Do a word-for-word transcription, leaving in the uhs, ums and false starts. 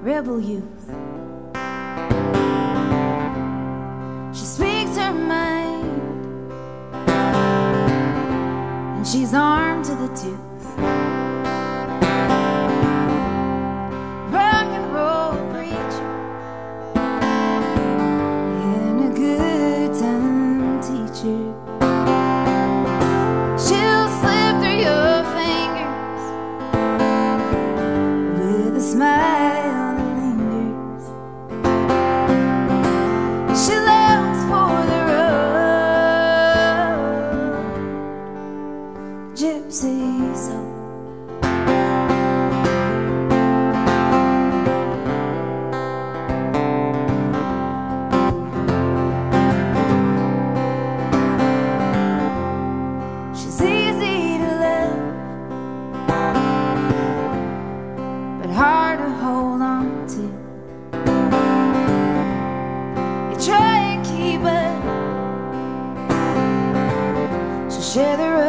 rebel youth. She speaks her mind, and she's armed to the tooth. Rock and roll preacher, and a good time teacher. Gypsy soul. She's easy to love, but hard to hold on to. You try and keep up, she'll share the road.